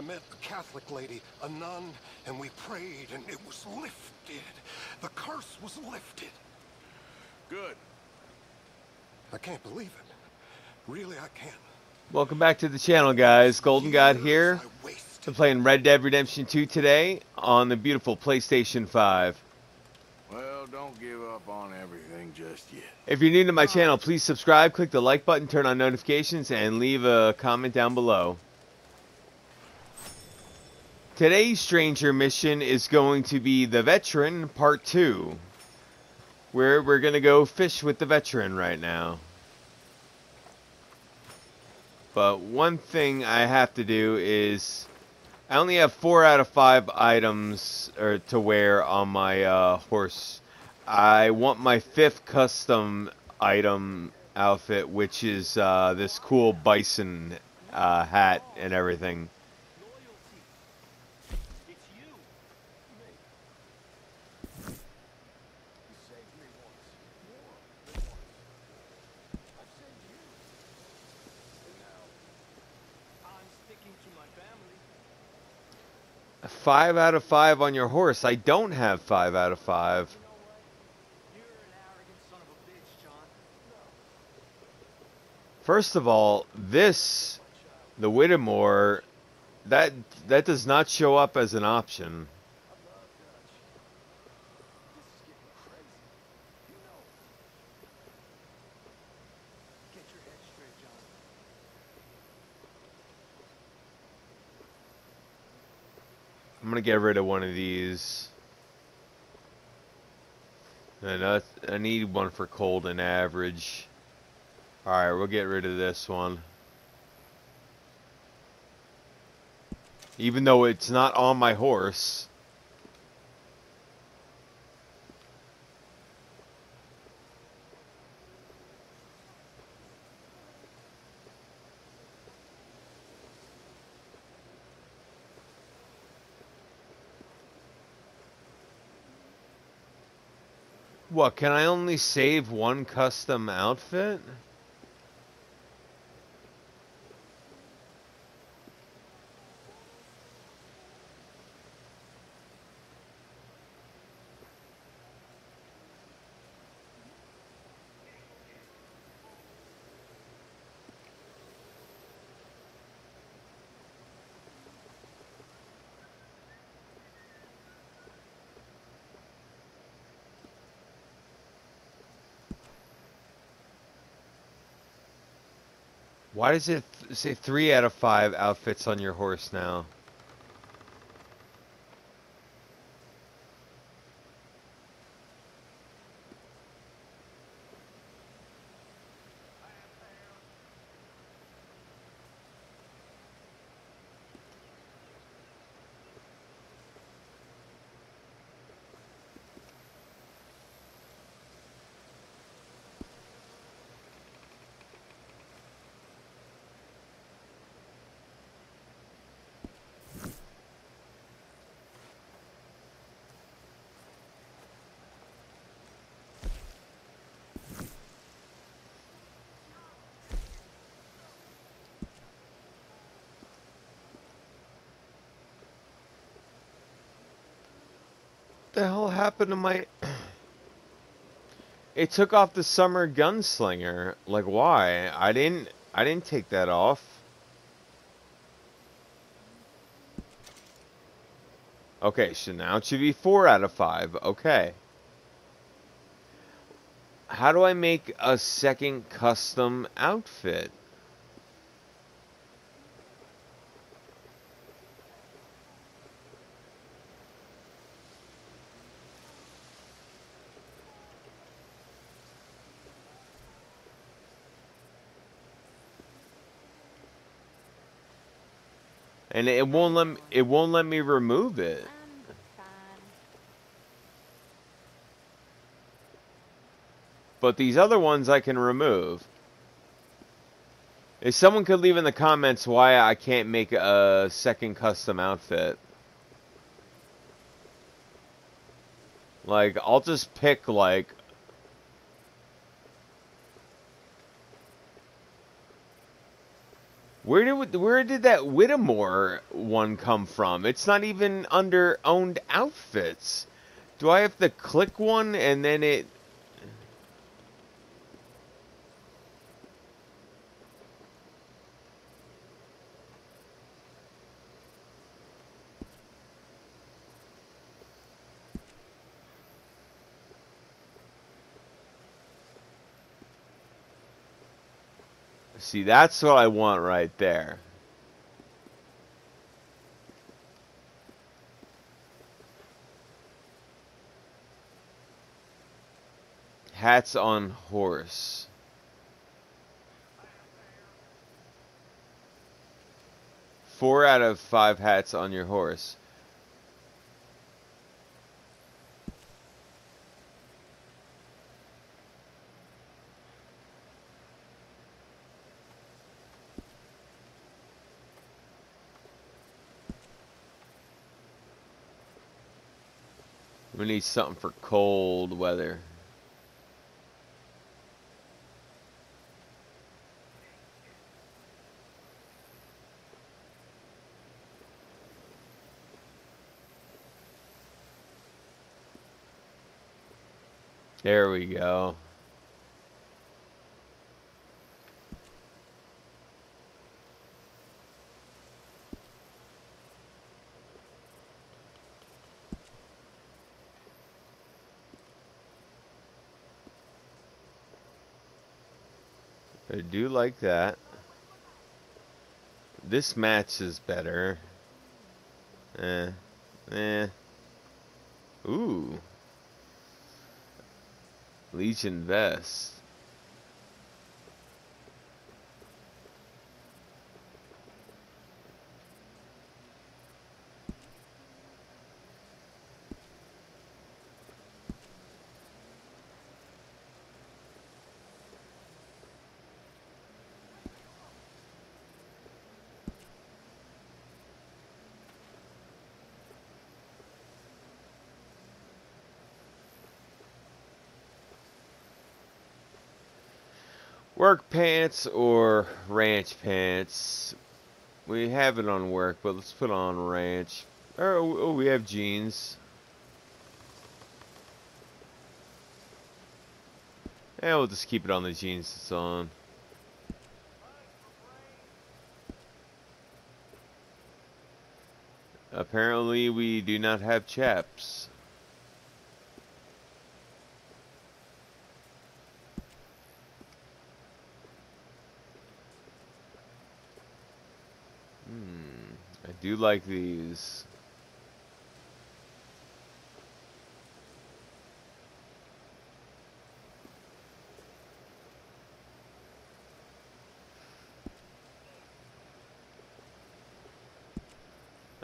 I met a Catholic lady, a nun, and we prayed, and it was lifted. The curse was lifted. Good. I can't believe it. Really, I can't. Welcome back to the channel, guys. Golden God here. I'm playing Red Dead Redemption 2 today on the beautiful PlayStation 5. Well, don't give up on everything just yet. If you're new to my channel, please subscribe, click the like button, turn on notifications, and leave a comment down below. Today's stranger mission is going to be The Veteran Part 2, where we're going to go fish with the veteran right now. But one thing I have to do is I only have 4 out of 5 items to wear on my horse. I want my 5th custom item outfit, which is this cool bison hat and everything. A 5 out of 5 on your horse. I don't have 5 out of 5. First of all, this, the Whittemore, that does not show up as an option. I'm going to get rid of one of these. And I need one for cold and average. Alright, we'll get rid of this one. Even though it's not on my horse. What, can I only save one custom outfit? Why does it say 3 out of 5 outfits on your horse now? What the hell happened to my... It took off the summer gunslinger. Like, why? I didn't take that off. Okay, so now it should be 4 out of 5. Okay. How do I make a second custom outfit? And it won't let me remove it. But these other ones I can remove. If someone could leave in the comments why I can't make a second custom outfit. Like, I'll just pick like Where did that Whittemore one come from? It's not even under owned outfits. Do I have to click one and then it... See, that's what I want right there. Hats on horse. Four out of five hats on your horse. We need something for cold weather. There we go. I do like that. This match is better. Ooh. Legion vest. Work pants or ranch pants? We have it on work, but let's put on ranch. Oh, we have jeans. Yeah, we'll just keep it on the jeans that's on. Apparently, we do not have chaps. I do like these.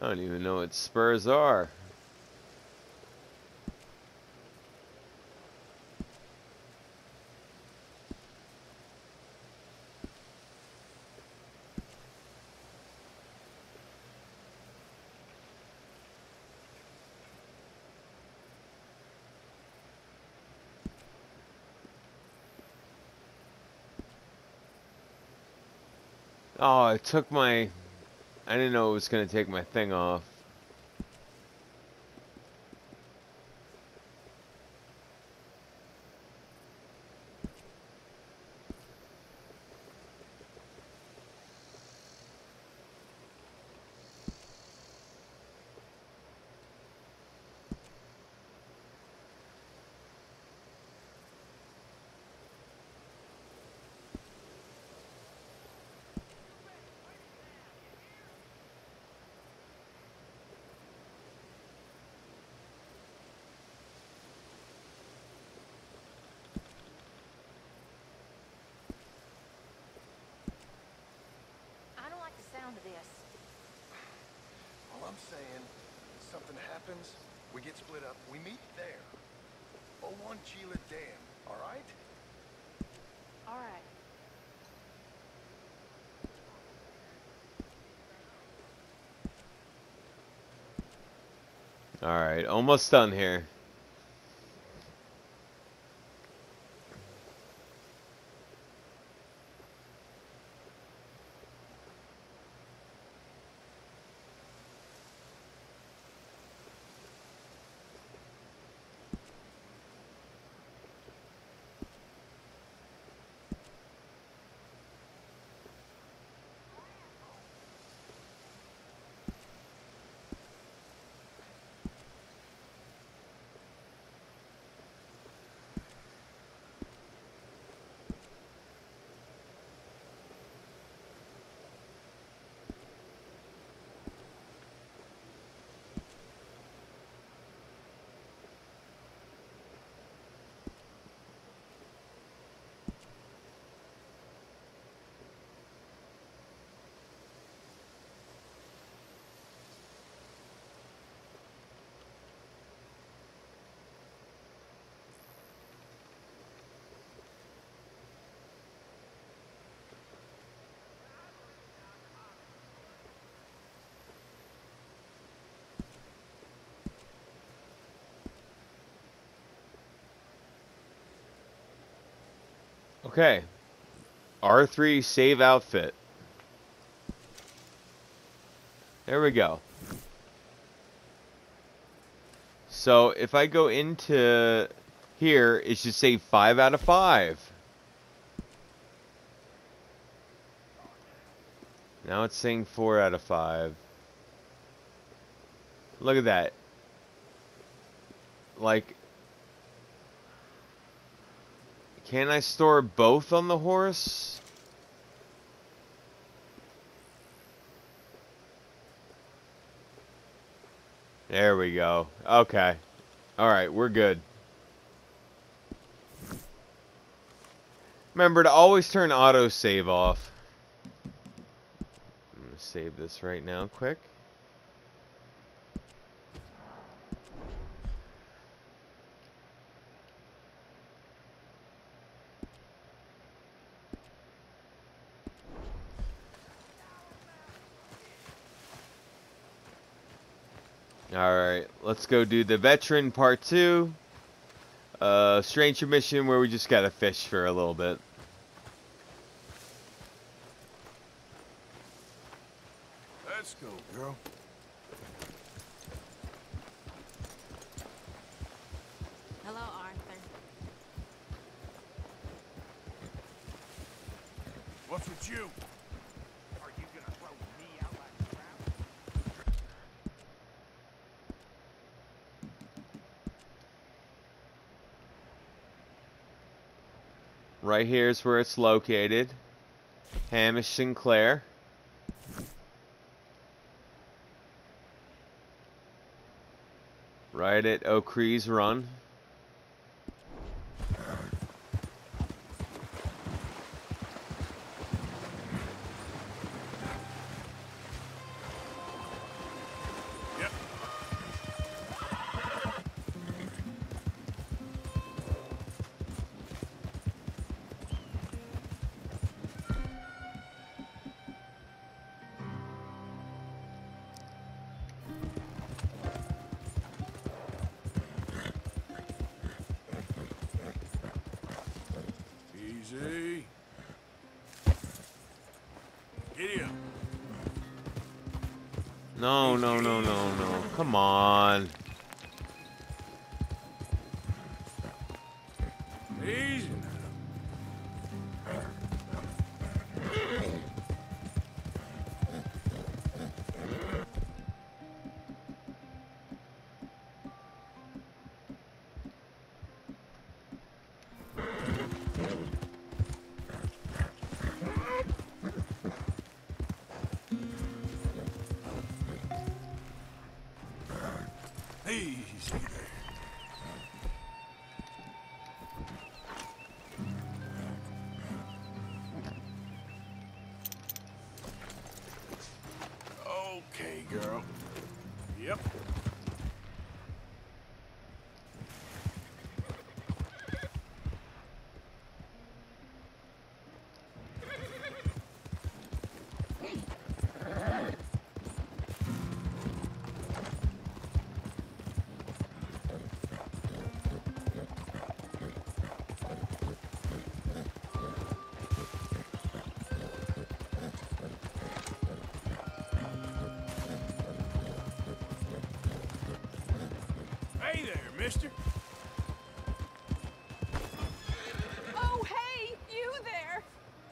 I don't even know what spurs are. Oh, it took my... I didn't know it was going to take my thing off. Something happens, we get split up, we meet there. Owanjila Dam, alright? Alright. Alright, almost done here. Okay. R3 save outfit. There we go. So if I go into here, it should say 5 out of 5. Now it's saying 4 out of 5. Look at that. Like, can I store both on the horse? There we go. Okay. Alright, we're good. Remember to always turn autosave off. I'm going to save this right now quick. Alright, let's go do the Veteran Part 2. Stranger Mission where we just gotta fish for a little bit. Let's go, girl. Hello, Arthur. What's with you? Right here is where it's located. Hamish Sinclair. Right at Okri's Run. No, no, no, no, no. Come on. Easy. Okay, girl. Yep. Mister? Oh, hey, you there.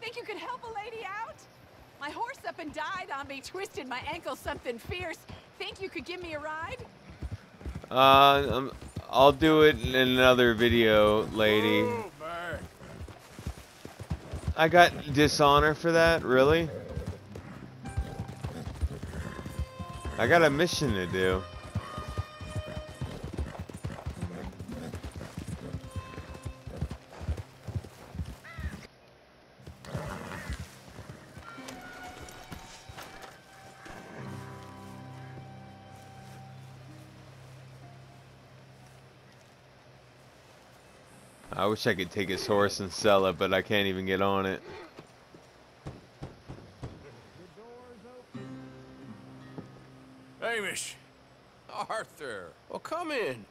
Think you could help a lady out? My horse up and died on me, twisted my ankle something fierce. Think you could give me a ride? I'll do it in another video, lady. Oh, I got dishonor for that, really? I got a mission to do. I wish I could take his horse and sell it, but I can't even get on it. Hamish! Arthur! Well, come in.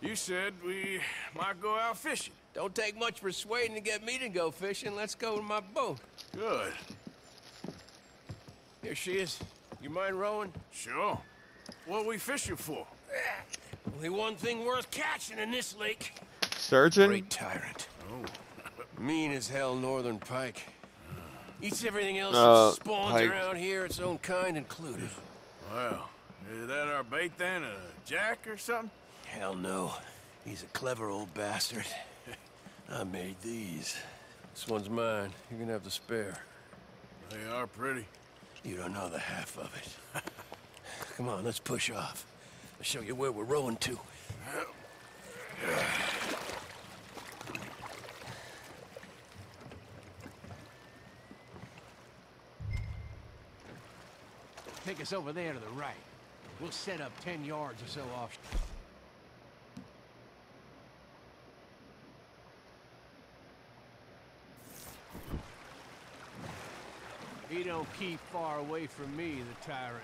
You said we might go out fishing. Don't take much persuading to get me to go fishing. Let's go with my boat. Good. Here she is. You mind rowing? Sure. What are we fishing for? Only one thing worth catching in this lake. Surgeon? Great tyrant. Oh. Mean as hell northern pike. Eats everything else that spawns around here, its own kind included. Wow. Is that our bait then? A jack or something? Hell no. He's a clever old bastard. I made these. This one's mine. You're gonna have the spare. They are pretty. You don't know the half of it. Come on, let's push off. I'll show you where we're rowing to. Take us over there to the right. We'll set up 10 yards or so off. He don't keep far away from me, the tyrant.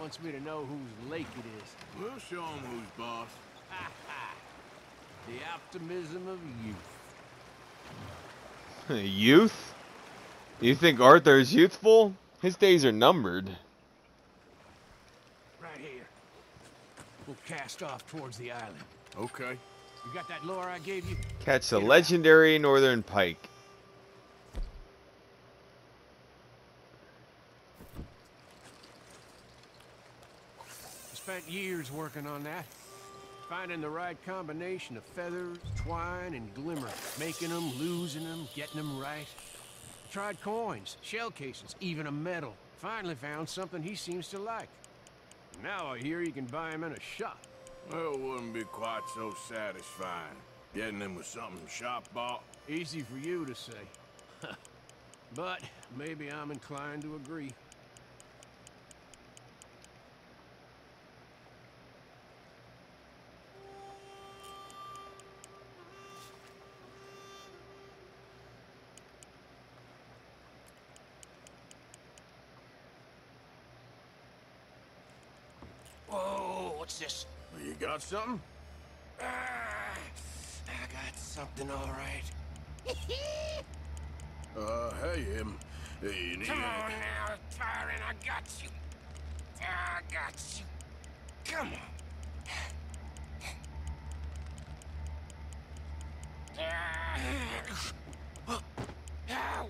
Wants me to know whose lake it is. We'll show him who's boss. Ha ha! The optimism of youth. Youth? You think Arthur is youthful? His days are numbered. Right here. We'll cast off towards the island. Okay. You got that lure I gave you? Catch the legendary northern pike. Spent years working on that, finding the right combination of feathers, twine, and glimmer, making them, losing them, getting them right. Tried coins, shell casings, even a medal. Finally found something he seems to like. Now I hear you can buy them in a shop. Well, it wouldn't be quite so satisfying getting them with something shop bought. Easy for you to say, but maybe I'm inclined to agree. What's this? You got something? I got something, all right. Hey, him. Hey, come on now, tyrant. I got you. I got you. Come on.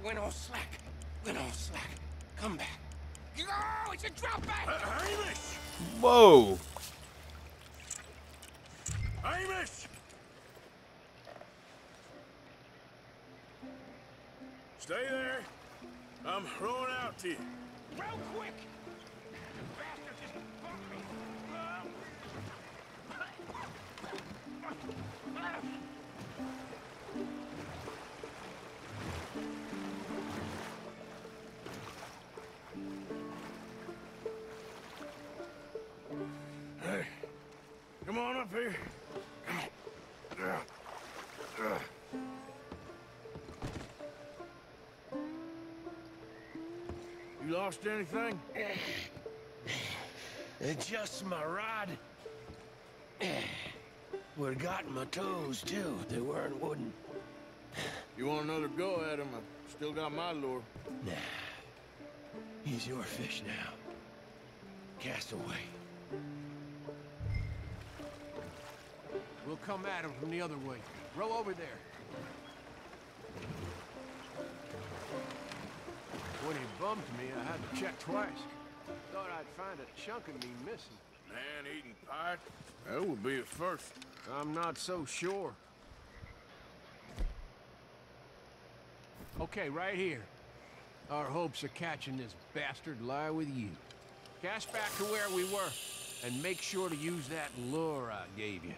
Went all slack. Went all slack. Come back. Oh, it's a drop back. Whoa. Hamish! Stay there. I'm throwing out to you. Real quick! The bastard just bumped me. Hey, come on up here. You lost anything? Just my rod. Would have gotten my toes too if they weren't wooden. You want another go at him? I've still got my lure. Nah. He's your fish now. Cast away. We'll come at him from the other way. Row over there. When he bumped me, I had to check twice. Thought I'd find a chunk of me missing. Man-eating pirate? That would be a first. I'm not so sure. Okay, right here. Our hopes of catching this bastard lie with you. Cast back to where we were, and make sure to use that lure I gave you.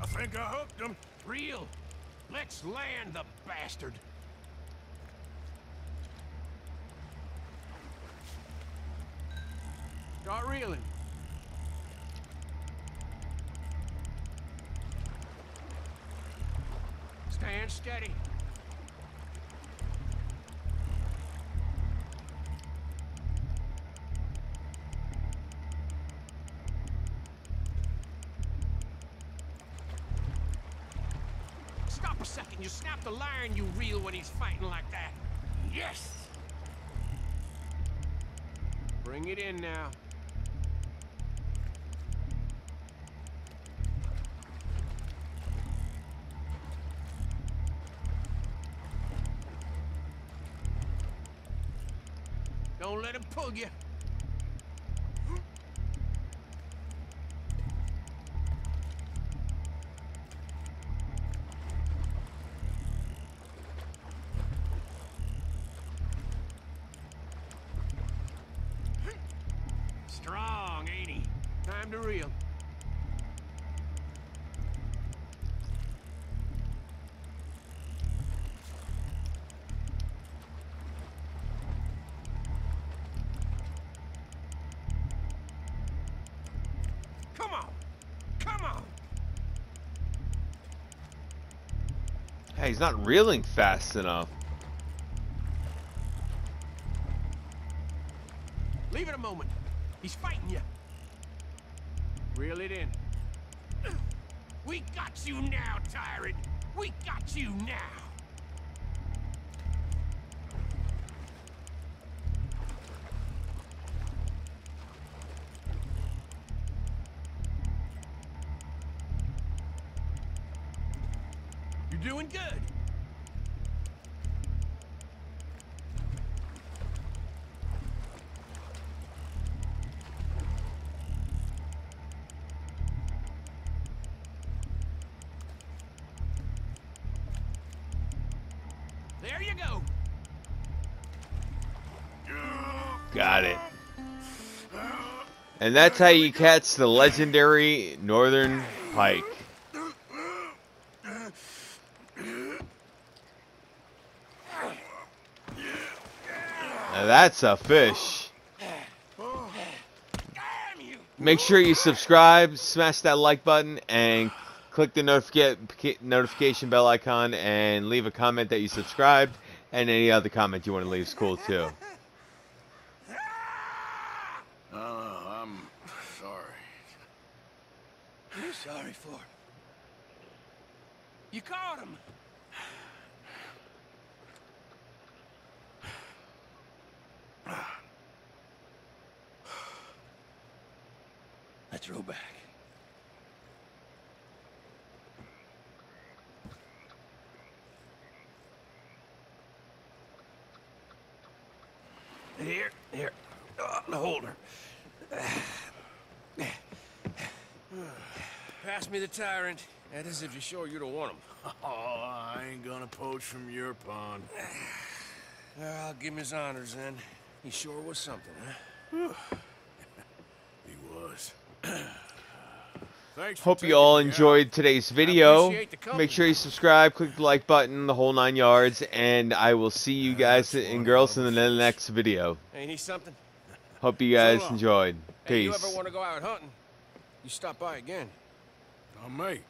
I think I hooked him. Real. Let's land the bastard. Start reeling. Stand steady. Stop a second. You snap the lion, you reel when he's fighting like that. Yes! Bring it in now. Don't let him pull you. Strong, ain't he? Time to reel. He's not reeling fast enough. Leave it a moment. He's fighting you. Reel it in. We got you now, tyrant. We got you now. Doing good. There you go. Got it. And that's how you catch the legendary northern pike. That's a fish. Make sure you subscribe, smash that like button, and click the notification bell icon, and leave a comment that you subscribed, and any other comment you want to leave is cool too. No, I'm sorry. What are you sorry for? You caught him. Let's row back. Here, here. Oh, hold her. Pass me the tyrant. That is if you're sure you don't want him. Oh, I ain't gonna poach from your pond. Well, I'll give him his honors then. He sure was something, huh? He was. Hope you all enjoyed today's video. Make sure you subscribe, click the like button, the whole 9 yards, and I will see you guys and girls in the next video. Ain't he something? Hope you guys enjoyed. Peace. If you ever want to go out hunting, you stop by again. On me.